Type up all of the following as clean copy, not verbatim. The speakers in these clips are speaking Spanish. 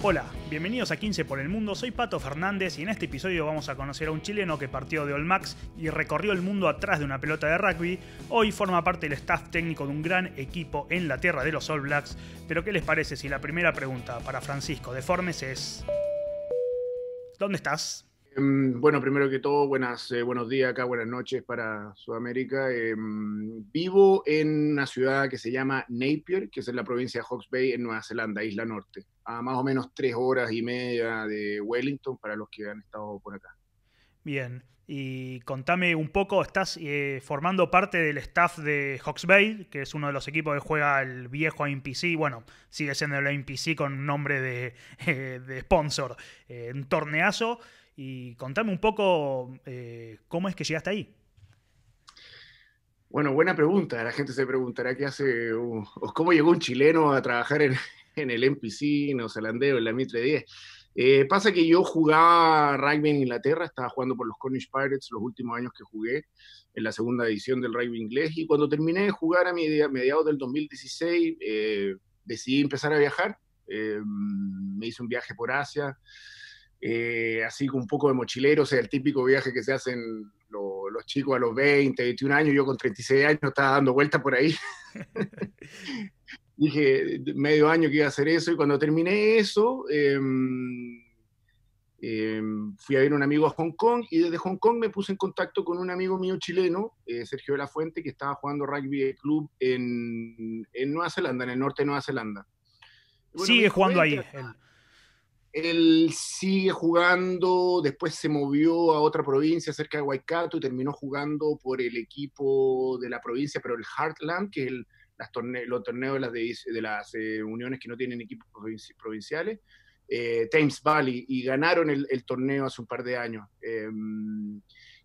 Hola, bienvenidos a 15 por el mundo, soy Pato Fernández y en este episodio vamos a conocer a un chileno que partió de All Blacks y recorrió el mundo atrás de una pelota de rugby. Hoy forma parte del staff técnico de un gran equipo en la tierra de los All Blacks, pero ¿qué les parece si la primera pregunta para Francisco Deformes es... ¿dónde estás? Bueno, primero que todo, buenos días acá, buenas noches para Sudamérica. Vivo en una ciudad que se llama Napier, que es en la provincia de Hawke's Bay, en Nueva Zelanda, Isla Norte. A más o menos 3 horas y media de Wellington, para los que han estado por acá. Bien, y contame un poco, estás formando parte del staff de Hawke's Bay, que es uno de los equipos que juega el viejo NPC, bueno, sigue siendo el NPC con nombre de sponsor, un torneazo. Y contame un poco cómo es que llegaste ahí. Bueno, buena pregunta. La gente se preguntará qué hace o cómo llegó un chileno a trabajar en el NPC, en Zalandeo, en la Mitre 10. Pasa que yo jugaba rugby en Inglaterra, estaba jugando por los Cornish Pirates los últimos años que jugué en la segunda división del rugby inglés. Y cuando terminé de jugar a mediados del 2016, decidí empezar a viajar. Me hice un viaje por Asia. Así con un poco de mochilero, o sea, el típico viaje que se hacen los chicos a los 20, 21 años, yo con 36 años estaba dando vueltas por ahí. Dije, medio año que iba a hacer eso, y cuando terminé eso, fui a ver a un amigo a Hong Kong, y desde Hong Kong me puse en contacto con un amigo mío chileno, Sergio de la Fuente, que estaba jugando rugby de club en Nueva Zelanda, en el norte de Nueva Zelanda. Bueno, sigue jugando ahí. Él sigue jugando, después se movió a otra provincia cerca de Waikato y terminó jugando por el equipo de la provincia, pero el Heartland, que es los torneos de las uniones que no tienen equipos provinciales, Thames Valley, y ganaron el torneo hace un par de años.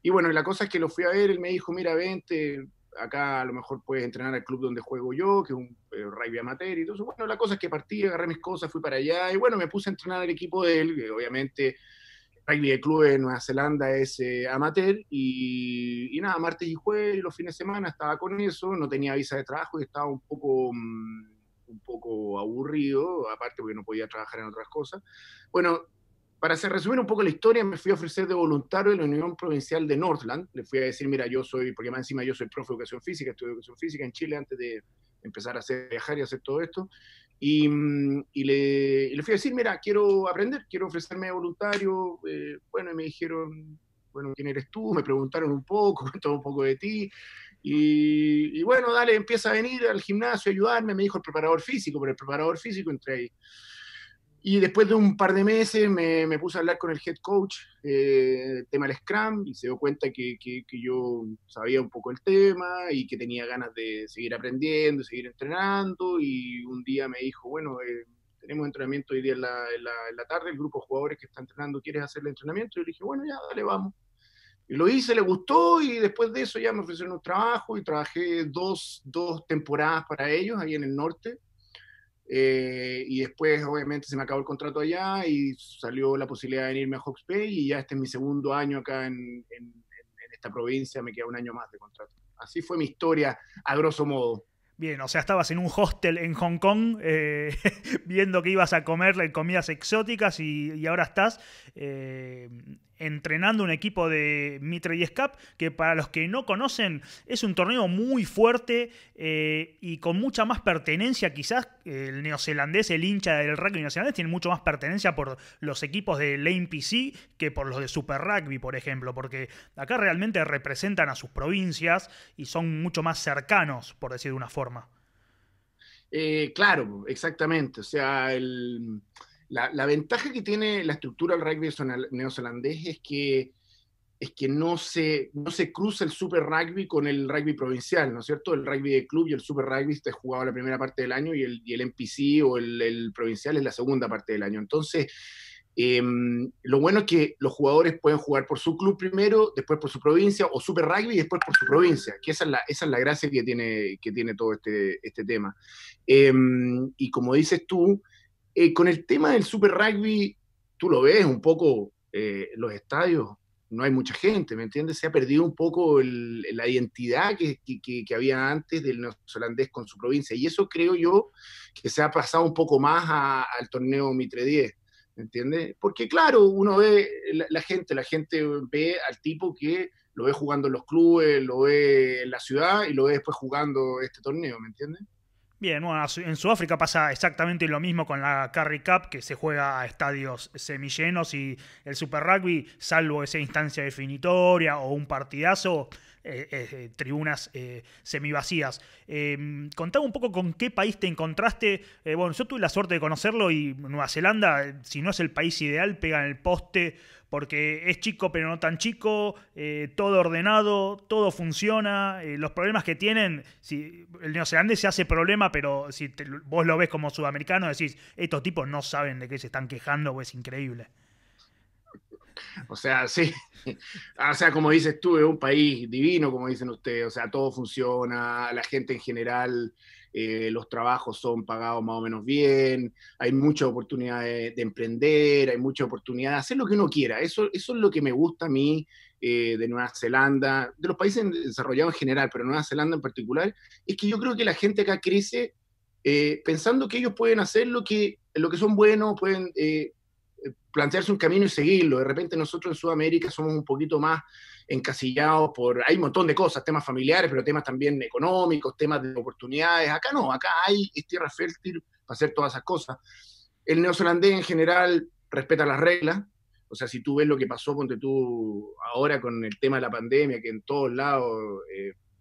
Y bueno, la cosa es que lo fui a ver, él me dijo, mira, vente, acá a lo mejor puedes entrenar al club donde juego yo, que es un rugby amateur, y todo eso. Bueno, la cosa es que partí, agarré mis cosas, fui para allá, y bueno, me puse a entrenar al equipo de él, que obviamente el rugby de club en Nueva Zelanda es amateur, y nada, martes y jueves, los fines de semana estaba con eso, no tenía visa de trabajo, y estaba un poco aburrido, aparte porque no podía trabajar en otras cosas. Bueno, para resumir un poco la historia, me fui a ofrecer de voluntario en la Unión Provincial de Northland. Le fui a decir, mira, yo soy, porque más encima yo soy profe de educación física, estudio educación física en Chile antes de empezar a viajar y hacer todo esto. Y le fui a decir, mira, quiero aprender, quiero ofrecerme de voluntario. Bueno, y me dijeron, bueno, ¿quién eres tú? Me preguntaron un poco, contó un poco de ti. Y bueno, dale, empieza a venir al gimnasio a ayudarme. Me dijo el preparador físico, pero el preparador físico entré ahí. Y después de un par de meses me puse a hablar con el head coach del tema del Scrum, y se dio cuenta que yo sabía un poco el tema y que tenía ganas de seguir aprendiendo, seguir entrenando, y un día me dijo, bueno, tenemos entrenamiento hoy día en la tarde, el grupo de jugadores que está entrenando, ¿quieres hacer el entrenamiento? Y yo le dije, bueno, ya, dale, vamos. Y lo hice, le gustó, y después de eso ya me ofrecieron un trabajo, y trabajé dos temporadas para ellos, ahí en el norte. Y después obviamente se me acabó el contrato allá y salió la posibilidad de venirme a Hawke's Bay, y ya este es mi segundo año acá en esta provincia, me queda un año más de contrato. Así fue mi historia a grosso modo. Bien, o sea, estabas en un hostel en Hong Kong viendo que ibas a comer comidas exóticas y ahora estás entrenando un equipo de Mitre 10 Cup, que para los que no conocen es un torneo muy fuerte y con mucha más pertenencia. Quizás el neozelandés, el hincha del rugby neozelandés, tiene mucho más pertenencia por los equipos de NPC que por los de Super Rugby, por ejemplo, porque acá realmente representan a sus provincias y son mucho más cercanos, por decir de una forma. Claro, exactamente. O sea, la ventaja que tiene la estructura del rugby neozelandés es que no se cruza el Super Rugby con el rugby provincial, ¿no es cierto? El rugby de club y el Super Rugby está jugado la primera parte del año, y el NPC o el provincial es la segunda parte del año. Entonces, lo bueno es que los jugadores pueden jugar por su club primero, después por su provincia, o Super Rugby y después por su provincia, que esa es la gracia que tiene todo este tema. Y como dices tú, con el tema del Super Rugby, tú lo ves un poco, los estadios, no hay mucha gente, ¿me entiendes? Se ha perdido un poco la identidad que había antes del neozelandés con su provincia, y eso creo yo que se ha pasado un poco más al torneo Mitre 10. ¿entiendes? Porque claro, uno ve, la gente ve al tipo que lo ve jugando en los clubes, lo ve en la ciudad y lo ve después jugando este torneo, ¿me entiendes? Bien, bueno, en Sudáfrica pasa exactamente lo mismo con la Currie Cup, que se juega a estadios semillenos, y el Super Rugby, salvo esa instancia definitoria o un partidazo, tribunas semivacías. Contame un poco con qué país te encontraste. Bueno, yo tuve la suerte de conocerlo y Nueva Zelanda, si no es el país ideal, pega en el poste, porque es chico pero no tan chico, todo ordenado, todo funciona, los problemas que tienen, si el neozelandés se hace problema, pero si vos lo ves como sudamericano, decís, estos tipos no saben de qué se están quejando, pues es increíble. O sea, sí, o sea, como dices tú, es un país divino, como dicen ustedes, o sea, todo funciona, la gente en general, los trabajos son pagados más o menos bien, hay mucha oportunidad de emprender, hay mucha oportunidad de hacer lo que uno quiera. Eso es lo que me gusta a mí de Nueva Zelanda, de los países desarrollados en general, pero Nueva Zelanda en particular, es que yo creo que la gente acá crece pensando que ellos pueden hacer lo que son buenos, pueden plantearse un camino y seguirlo. De repente nosotros en Sudamérica somos un poquito más encasillados por, hay un montón de cosas, temas familiares, pero temas también económicos, temas de oportunidades. Acá no, acá hay tierra fértil para hacer todas esas cosas. El neozelandés en general respeta las reglas, o sea, si tú ves lo que pasó, ponte tú ahora con el tema de la pandemia, que en todos lados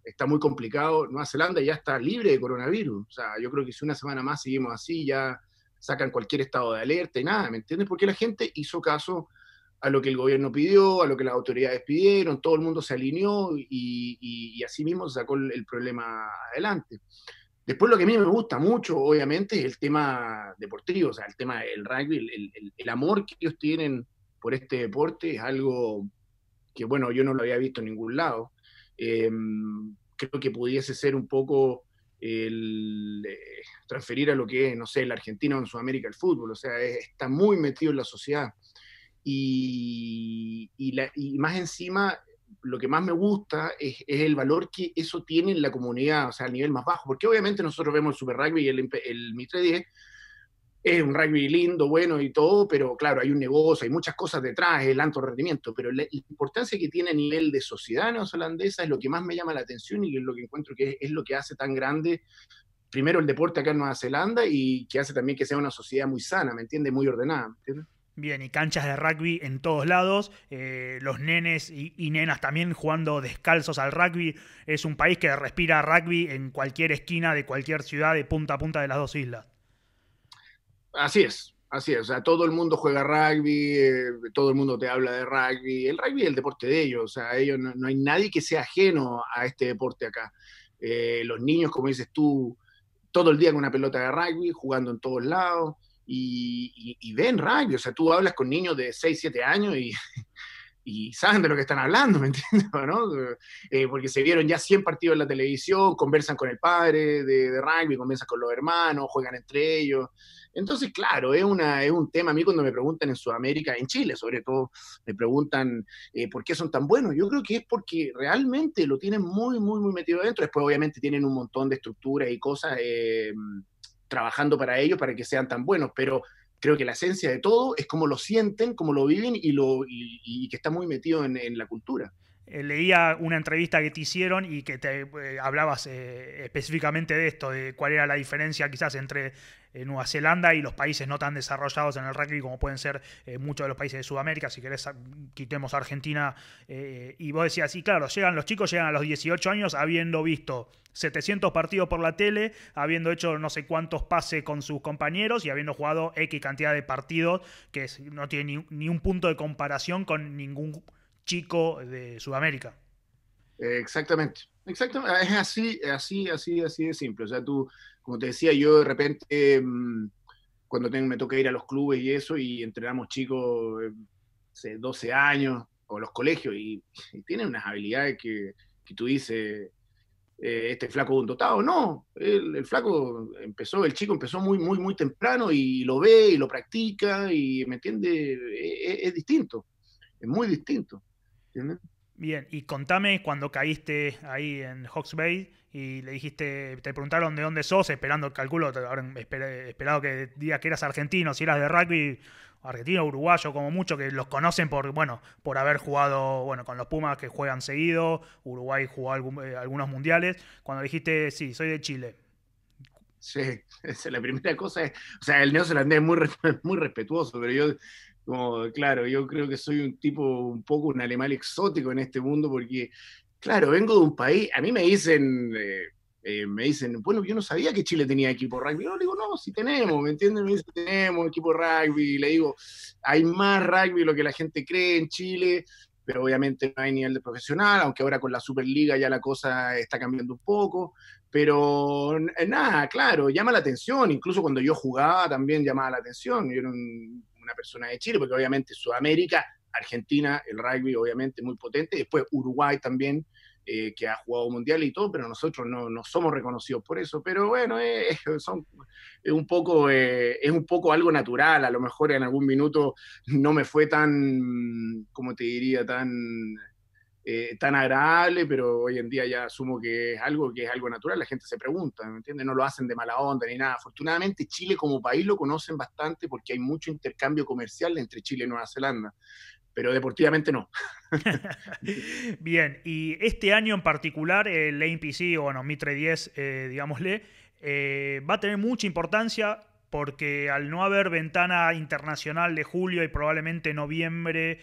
está muy complicado, Nueva Zelanda ya está libre de coronavirus, o sea, yo creo que si una semana más seguimos así, ya sacan cualquier estado de alerta y nada, ¿me entiendes? Porque la gente hizo caso a lo que el gobierno pidió, a lo que las autoridades pidieron, todo el mundo se alineó y así mismo se sacó el problema adelante. Después lo que a mí me gusta mucho, obviamente, es el tema deportivo, o sea, el tema del rugby, el amor que ellos tienen por este deporte es algo que, bueno, yo no lo había visto en ningún lado. Creo que pudiese ser un poco transferir a lo que es, no sé, la Argentina o en Sudamérica el fútbol, o sea, está muy metido en la sociedad. Y más encima, lo que más me gusta es el valor que eso tiene en la comunidad, o sea, al nivel más bajo, porque obviamente nosotros vemos el Super Rugby y el Mitre 10, es un rugby lindo, bueno y todo, pero claro, hay un negocio, hay muchas cosas detrás, el alto rendimiento, pero la importancia que tiene a nivel de sociedad neozelandesa es lo que más me llama la atención y es lo que encuentro que es lo que hace tan grande, primero el deporte acá en Nueva Zelanda y que hace también que sea una sociedad muy sana, ¿me entiendes? Muy ordenada, ¿me entiendes? Bien, y canchas de rugby en todos lados, los nenes y nenas también jugando descalzos al rugby, es un país que respira rugby en cualquier esquina de cualquier ciudad de punta a punta de las dos islas. Así es, o sea, todo el mundo juega rugby, todo el mundo te habla de rugby, el rugby es el deporte de ellos, o sea, ellos no hay nadie que sea ajeno a este deporte acá, los niños, como dices tú, todo el día con una pelota de rugby, jugando en todos lados, y ven rugby, o sea, tú hablas con niños de 6, 7 años y saben de lo que están hablando, ¿me entiendes? ¿No? Porque se vieron ya 100 partidos en la televisión, conversan con el padre de rugby, conversan con los hermanos, juegan entre ellos. Entonces, claro, es un tema. A mí cuando me preguntan en Sudamérica, en Chile sobre todo, me preguntan por qué son tan buenos. Yo creo que es porque realmente lo tienen muy, muy, muy metido adentro. Después, obviamente, tienen un montón de estructuras y cosas trabajando para ellos, para que sean tan buenos, pero creo que la esencia de todo es cómo lo sienten, cómo lo viven y que está muy metido en la cultura. Leía una entrevista que te hicieron y que te hablabas específicamente de esto, de cuál era la diferencia quizás entre Nueva Zelanda y los países no tan desarrollados en el rugby como pueden ser muchos de los países de Sudamérica, si querés quitemos a Argentina, y vos decías, y claro, los chicos llegan a los 18 años habiendo visto 700 partidos por la tele, habiendo hecho no sé cuántos pases con sus compañeros y habiendo jugado X cantidad de partidos, que no tiene ni un punto de comparación con ningún chico de Sudamérica. Exactamente. Es así de simple. O sea, tú, como te decía, yo de repente, cuando me toca ir a los clubes y eso, y entrenamos chicos de 12 años, o los colegios, y tienen unas habilidades que tú dices, este flaco es un dotado. No, el flaco el chico empezó muy, muy, muy temprano, y lo ve, y lo practica, y, ¿me entiendes? Es distinto. Es muy distinto. ¿Entiendes? Bien, y contame cuando caíste ahí en Hawke's Bay y le dijiste, te preguntaron de dónde sos, esperando, calculo, esperado que digas que eras argentino, si eras de rugby, argentino, uruguayo, como mucho, que los conocen por, bueno, por haber jugado, bueno, con los Pumas que juegan seguido, Uruguay jugó algunos mundiales. Cuando dijiste, sí, soy de Chile. Sí, esa es la primera cosa. O sea, el neozelandés es muy respetuoso, pero yo... Como, claro, yo creo que soy un tipo, un poco un animal exótico en este mundo porque, claro, vengo de un país, a mí me dicen, bueno, yo no sabía que Chile tenía equipo de rugby. Yo le digo, no, sí tenemos, ¿me entienden? Me dicen, tenemos equipo de rugby, y le digo, hay más rugby de lo que la gente cree en Chile, pero obviamente no hay nivel de profesional, aunque ahora con la Superliga ya la cosa está cambiando un poco, pero nada, claro, llama la atención, incluso cuando yo jugaba también llamaba la atención, yo era un... una persona de Chile, porque obviamente Sudamérica, Argentina, el rugby obviamente muy potente, después Uruguay también, que ha jugado mundial y todo, pero nosotros no somos reconocidos por eso, pero bueno, es un poco algo natural, a lo mejor en algún minuto no me fue tan, como te diría, tan agradable, pero hoy en día ya asumo que es algo natural, la gente se pregunta, ¿me entiendes? No lo hacen de mala onda ni nada. Afortunadamente Chile como país lo conocen bastante porque hay mucho intercambio comercial entre Chile y Nueva Zelanda, pero deportivamente no. Bien, y este año en particular el NPC, o bueno, Mitre 10, digámosle, va a tener mucha importancia porque al no haber ventana internacional de julio y probablemente noviembre,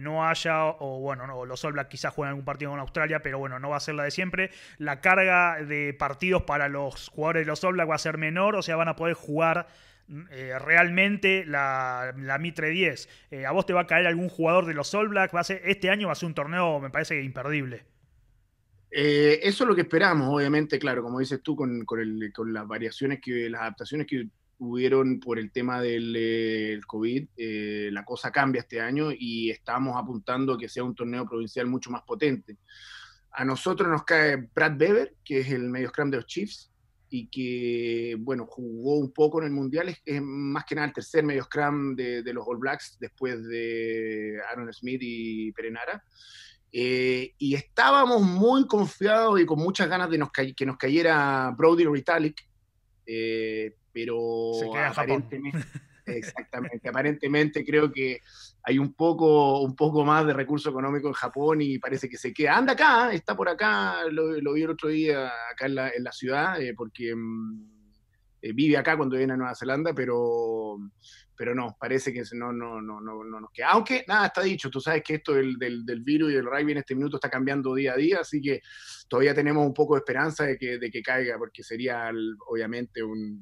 no haya, o bueno, no, los All Blacks quizás jueguen algún partido con Australia, pero bueno, no va a ser la de siempre. La carga de partidos para los jugadores de los All Blacks va a ser menor, o sea, van a poder jugar realmente la Mitre 10. ¿A vos te va a caer algún jugador de los All Blacks? Este año va a ser un torneo, me parece, imperdible. Eso es lo que esperamos, obviamente, claro, como dices tú, con las variaciones, las adaptaciones que hubieron por el tema del COVID, la cosa cambia este año y estamos apuntando a que sea un torneo provincial mucho más potente. A nosotros nos cae Brad Weber, que es el medio scrum de los Chiefs, y que, bueno, jugó un poco en el Mundial, es más que nada el tercer medio scrum de los All Blacks, después de Aaron Smith y Perenara. Y estábamos muy confiados y con muchas ganas de que nos cayera Brodie Retallick, pero se queda aparentemente, exactamente, aparentemente creo que hay un poco más de recurso económico en Japón y parece que se queda. Anda acá, está por acá, lo vi el otro día acá en la ciudad, porque vive acá cuando viene a Nueva Zelanda, pero no, parece que no nos queda. Aunque nada está dicho, tú sabes que esto del virus y del rugby en este minuto está cambiando día a día, así que todavía tenemos un poco de esperanza de que caiga, porque sería obviamente un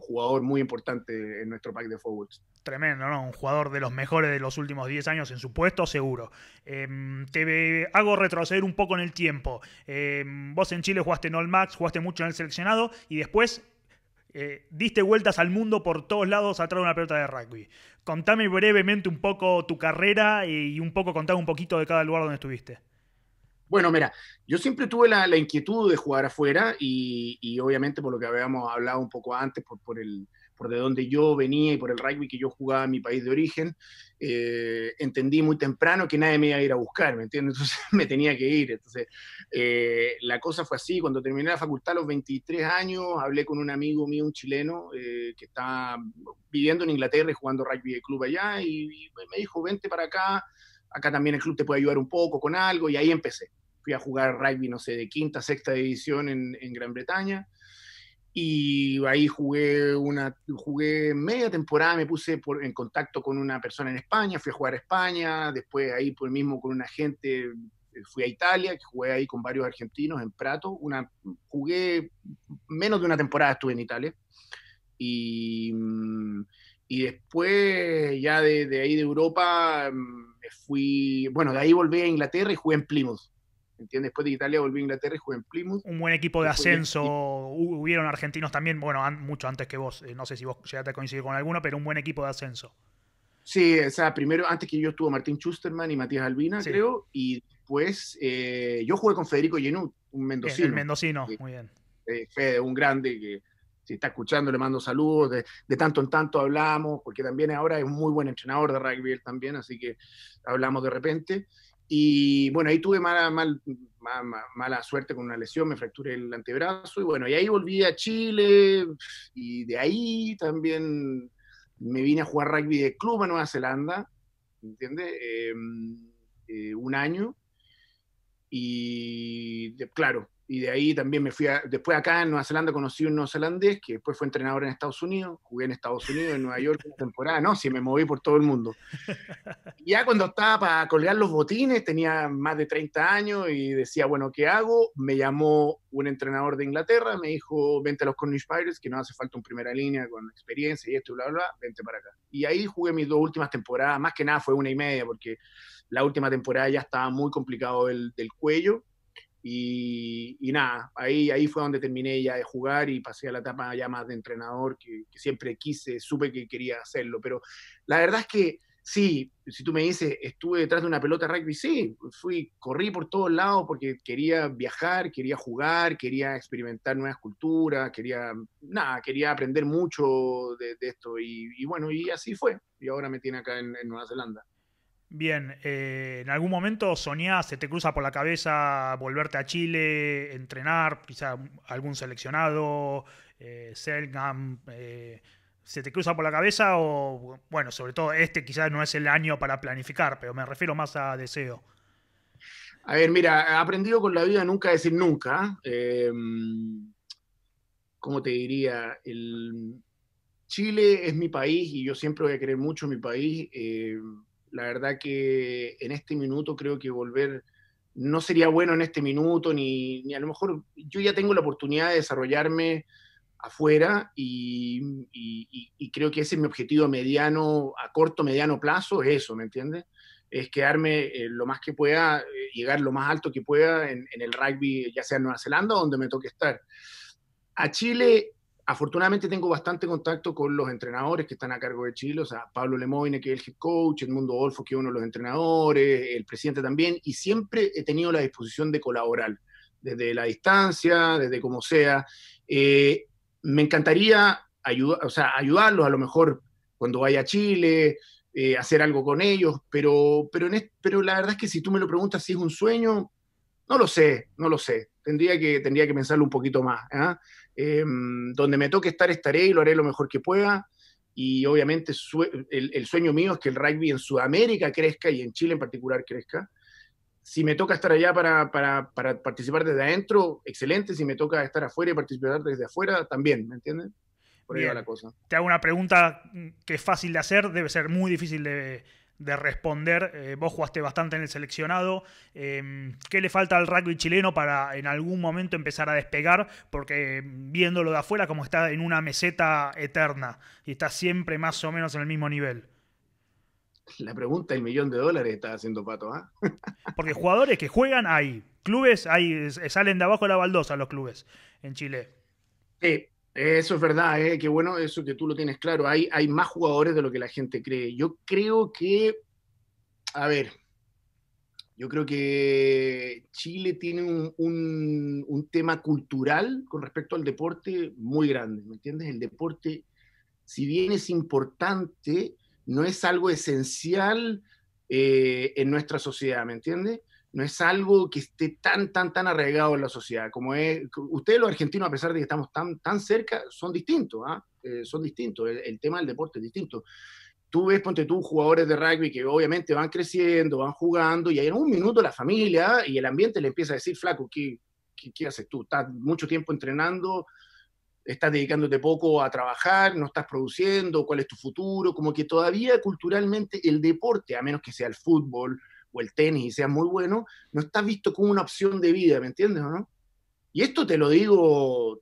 jugador muy importante en nuestro pack de forwards. Tremendo, ¿no? Un jugador de los mejores de los últimos 10 años en su puesto, seguro. Te hago retroceder un poco en el tiempo. Vos en Chile jugaste en Old Macks, jugaste mucho en el seleccionado y después diste vueltas al mundo por todos lados atrás de una pelota de rugby. Contame brevemente un poco tu carrera y un poco contame un poquito de cada lugar donde estuviste. Bueno, mira, yo siempre tuve la inquietud de jugar afuera y obviamente por lo que habíamos hablado un poco antes, por de donde yo venía y por el rugby que yo jugaba en mi país de origen, entendí muy temprano que nadie me iba a ir a buscar, ¿me entiendes? Entonces me tenía que ir. Entonces la cosa fue así, cuando terminé la facultad a los 23 años, hablé con un amigo mío, un chileno, que estaba viviendo en Inglaterra y jugando rugby de club allá y me dijo, vente para acá, acá también el club te puede ayudar un poco con algo, y ahí empecé. Fui a jugar rugby, no sé, de quinta, sexta división en Gran Bretaña, y ahí jugué media temporada, me puse en contacto con una persona en España, fui a jugar a España, después ahí por mismo con un agente fui a Italia, que jugué ahí con varios argentinos en Prato, jugué menos de una temporada estuve en Italia, y después ya de ahí de Europa de ahí volví a Inglaterra y jugué en Plymouth, ¿entiendes? Después de Italia volví a Inglaterra y jugué en Plymouth. Un buen equipo de ascenso, hubieron argentinos también, bueno, mucho antes que vos, no sé si vos llegaste a coincidir con alguno, pero un buen equipo de ascenso. Sí, o sea, primero, antes que yo estuvo Martín Schusterman y Matías Albina, sí, creo, y después yo jugué con Federico Genú, un mendocino. El mendocino, muy bien. Fede, un grande que... si está escuchando, le mando saludos, de tanto en tanto hablamos, porque también ahora es un muy buen entrenador de rugby él también, así que hablamos de repente. Y bueno, ahí tuve mala suerte con una lesión, me fracturé el antebrazo, y bueno, y ahí volví a Chile, y de ahí también me vine a jugar rugby de club a Nueva Zelanda, ¿entiendes? Un año, y claro, y de ahí también me fui, después acá en Nueva Zelanda conocí un neozelandés, que después fue entrenador en Estados Unidos, jugué en Estados Unidos, en Nueva York, una temporada, no, sí, me moví por todo el mundo. Y ya cuando estaba para colgar los botines, tenía más de 30 años, y decía, bueno, ¿qué hago? Me llamó un entrenador de Inglaterra, me dijo, vente a los Cornish Pirates, que nos hace falta un primera línea con experiencia y esto, bla, bla, vente para acá. Y ahí jugué mis dos últimas temporadas, más que nada fue 1.5, porque la última temporada ya estaba muy complicado del cuello, y nada, ahí fue donde terminé ya de jugar y pasé a la etapa ya más de entrenador, que siempre quise, supe que quería hacerlo, pero la verdad es que sí, si tú me dices, estuve detrás de una pelota de rugby, sí, corrí por todos lados porque quería viajar, quería jugar, quería experimentar nuevas culturas, quería aprender mucho de esto, y bueno, y así fue, y ahora me tiene acá en Nueva Zelanda. Bien, ¿en algún momento soñás, se te cruza por la cabeza volverte a Chile, entrenar, quizá algún seleccionado, Selknam, se te cruza por la cabeza? O, bueno, sobre todo este quizás no es el año para planificar, pero me refiero más a deseo. A ver, mira, he aprendido con la vida nunca decir nunca. ¿Cómo te diría? Chile es mi país y yo siempre voy a querer mucho mi país. La verdad que en este minuto creo que volver no sería bueno en este minuto, ni a lo mejor yo ya tengo la oportunidad de desarrollarme afuera y creo que ese es mi objetivo mediano, a corto, mediano plazo, es eso, ¿me entiendes? Es quedarme lo más que pueda, llegar lo más alto que pueda en el rugby, ya sea en Nueva Zelanda o donde me toque estar. A Chile, afortunadamente tengo bastante contacto con los entrenadores que están a cargo de Chile, o sea, Pablo Lemoyne, que es el head coach, Edmundo Golfo, que es uno de los entrenadores, el presidente también, y siempre he tenido la disposición de colaborar, desde la distancia, desde como sea. Me encantaría ayudarlos a lo mejor cuando vaya a Chile, hacer algo con ellos, pero la verdad es que si tú me lo preguntas si es un sueño, no lo sé. Tendría que pensarlo un poquito más, ¿eh? Donde me toque estar, estaré y lo haré lo mejor que pueda. Y obviamente el sueño mío es que el rugby en Sudamérica crezca y en Chile en particular crezca. Si me toca estar allá para participar desde adentro, excelente. Si me toca estar afuera y participar desde afuera, también, ¿me entiendes? Por ahí va la cosa. Te hago una pregunta que es fácil de hacer, debe ser muy difícil de responder. Vos jugaste bastante en el seleccionado. ¿Qué le falta al rugby chileno para en algún momento empezar a despegar? Porque viéndolo de afuera, como está en una meseta eterna y está siempre más o menos en el mismo nivel. La pregunta del $1.000.000 está haciendo Pato, ¿ah? ¿Eh? Porque jugadores que juegan hay, clubes hay, salen de abajo de la baldosa los clubes en Chile. Eso es verdad, qué bueno eso que tú lo tienes claro. Hay más jugadores de lo que la gente cree. Yo creo que, Chile tiene un tema cultural con respecto al deporte muy grande, ¿me entiendes? El deporte, si bien es importante, no es algo esencial en nuestra sociedad, ¿me entiendes? No es algo que esté tan arraigado en la sociedad, como es, ustedes los argentinos, a pesar de que estamos tan cerca, son distintos, ¿ah? Son distintos, el tema del deporte es distinto. Tú ves, ponte tú, jugadores de rugby que obviamente van creciendo, van jugando, y en un minuto la familia y el ambiente le empieza a decir, flaco, ¿qué haces tú? Estás mucho tiempo entrenando, estás dedicándote poco a trabajar, no estás produciendo, ¿cuál es tu futuro? Como que todavía culturalmente el deporte, a menos que sea el fútbol, o el tenis y sea muy bueno, no está visto como una opción de vida, ¿me entiendes o no? Y esto te lo digo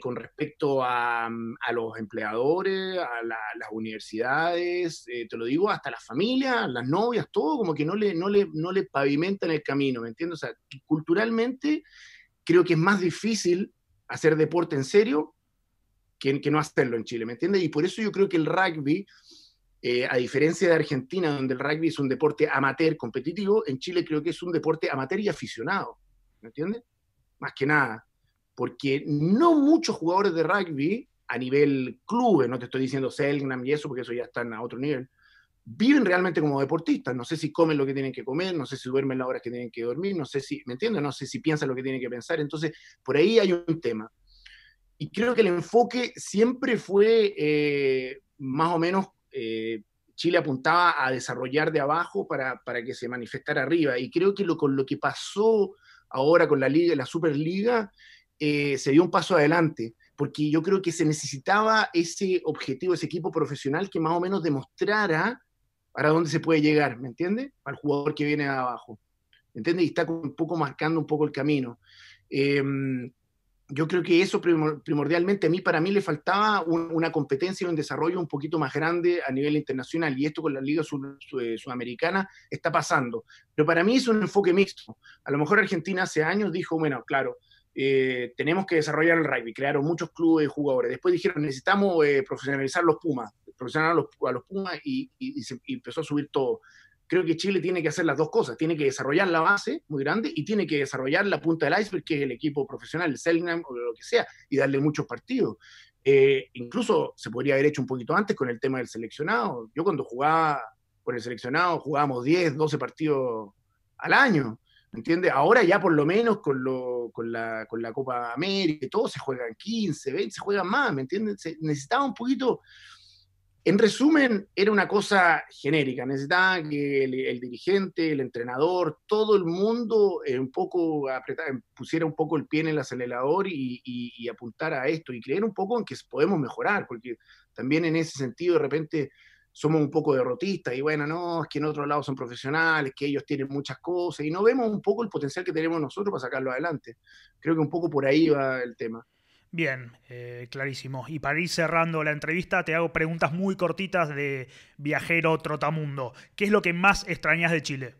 con respecto a los empleadores, a las universidades, te lo digo hasta las familias, las novias, todo como que no le pavimentan el camino, ¿me entiendes? O sea, culturalmente creo que es más difícil hacer deporte en serio que no hacerlo en Chile, ¿me entiendes? Y por eso yo creo que el rugby, a diferencia de Argentina, donde el rugby es un deporte amateur competitivo, en Chile creo que es un deporte amateur y aficionado, ¿me entiendes? Más que nada. porque no muchos jugadores de rugby a nivel clubes, no te estoy diciendo Selknam y eso, porque eso ya están a otro nivel, viven realmente como deportistas. No sé si comen lo que tienen que comer, no sé si duermen las horas que tienen que dormir, no sé si, ¿me entiendes? No sé si piensan lo que tienen que pensar. Entonces, por ahí hay un tema. Y creo que el enfoque siempre fue, más o menos, Chile apuntaba a desarrollar de abajo para que se manifestara arriba. Y creo que con lo que pasó ahora con la Liga, la Superliga, se dio un paso adelante, porque yo creo que se necesitaba ese objetivo, ese equipo profesional que más o menos demostrara para dónde se puede llegar, ¿me entiendes? Al jugador que viene de abajo, ¿me entiendes? Y está un poco marcando un poco el camino. Yo creo que eso primordialmente para mí le faltaba una competencia y un desarrollo un poquito más grande a nivel internacional, y esto con la Liga Sudamericana está pasando. Pero para mí es un enfoque mixto. A lo mejor Argentina hace años dijo, bueno, claro, tenemos que desarrollar el rugby, crearon muchos clubes de jugadores. Después dijeron, necesitamos profesionalizar los Pumas, y empezó a subir todo. Creo que Chile tiene que hacer las dos cosas. Tiene que desarrollar la base, muy grande, y tiene que desarrollar la punta del iceberg, que es el equipo profesional, el Selknam o lo que sea, y darle muchos partidos. Incluso se podría haber hecho un poquito antes con el tema del seleccionado. Yo cuando jugaba con el seleccionado jugábamos 10, 12 partidos al año, ¿entiendes? Ahora ya por lo menos con la Copa América y todo, se juegan 15, 20, se juegan más, ¿me entiendes? Necesitaba un poquito... En resumen, era una cosa genérica, necesitaba que el dirigente, el entrenador, todo el mundo un poco pusiera un poco el pie en el acelerador y apuntara a esto, y creer un poco en que podemos mejorar, porque también en ese sentido de repente somos un poco derrotistas, y bueno, no, es que en otro lado son profesionales, que ellos tienen muchas cosas, y no vemos un poco el potencial que tenemos nosotros para sacarlo adelante. Creo que un poco por ahí va el tema. Bien, clarísimo. Y para ir cerrando la entrevista, te hago preguntas muy cortitas de viajero trotamundo. ¿Qué es lo que más extrañas de Chile?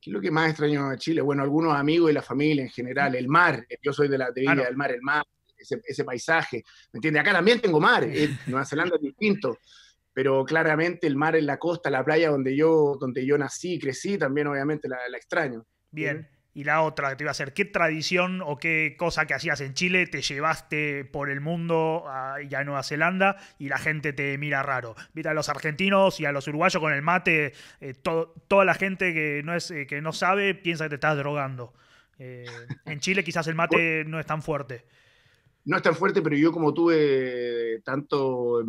¿Qué es lo que más extraño de Chile? Bueno, algunos amigos y la familia en general. El mar. Yo soy de Villa del Mar. El mar, ese paisaje. ¿Me entiendes? Acá también tengo mar. Nueva Zelanda es distinto. Pero claramente el mar en la costa, la playa donde yo nací y crecí, también obviamente la extraño. Bien. Y la otra que te iba a hacer, ¿qué tradición o qué cosa que hacías en Chile te llevaste por el mundo y a Nueva Zelanda y la gente te mira raro? Mira, a los argentinos y a los uruguayos con el mate, toda la gente que no sabe piensa que te estás drogando. En Chile quizás el mate no es tan fuerte. No es tan fuerte, pero yo como tuve tanto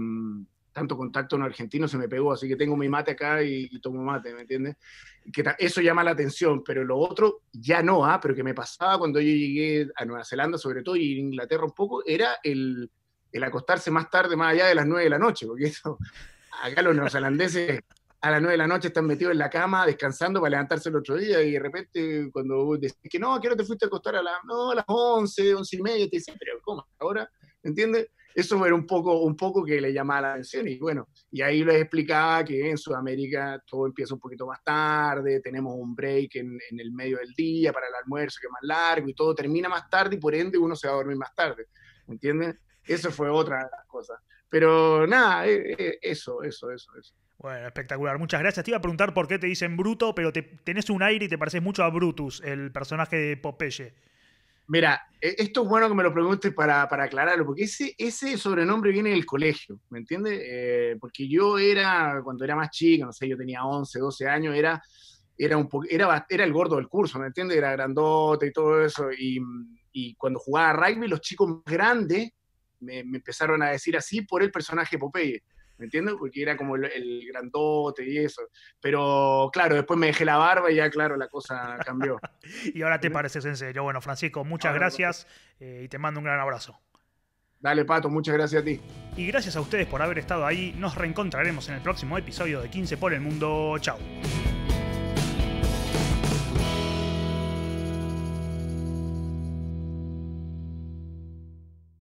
contacto en argentino, se me pegó, así que tengo mi mate acá y tomo mate, ¿me entiendes? Que eso llama la atención, pero lo otro ya no, pero que me pasaba cuando yo llegué a Nueva Zelanda, sobre todo, y Inglaterra un poco, era el acostarse más tarde, más allá de las 9 de la noche, porque eso, acá los neozelandeses a las 9 de la noche están metidos en la cama, descansando para levantarse el otro día, y de repente cuando decís que no, ¿qué hora te fuiste a acostar? A las 11, 11 y media, te dicen, pero ¿cómo? ¿Ahora? ¿Entiendes? Eso era un poco que le llamaba la atención, y bueno, y ahí les explicaba que en Sudamérica todo empieza un poquito más tarde, tenemos un break en el medio del día para el almuerzo, que es más largo, y todo termina más tarde, y por ende uno se va a dormir más tarde, ¿entiendes? Eso fue otra cosa. Pero nada, eso. Bueno, espectacular, muchas gracias. Te iba a preguntar por qué te dicen Bruto, pero tenés un aire y te pareces mucho a Brutus, el personaje de Popeye. Mira, esto es bueno que me lo preguntes para aclararlo, porque ese sobrenombre viene del colegio, ¿me entiendes? Porque yo era, cuando era más chica, no sé, yo tenía 11, 12 años, era el gordo del curso, ¿me entiendes? Era grandote y todo eso, y cuando jugaba rugby, los chicos más grandes me empezaron a decir así por el personaje Popeye, ¿me entiendes? Porque era como el grandote y eso. Pero claro, después me dejé la barba y ya, claro, la cosa cambió. Y ahora te pareces en serio. Bueno, Francisco, muchas gracias y te mando un gran abrazo. Dale, Pato, muchas gracias a ti. Y gracias a ustedes por haber estado ahí. Nos reencontraremos en el próximo episodio de 15 por el Mundo. Chau.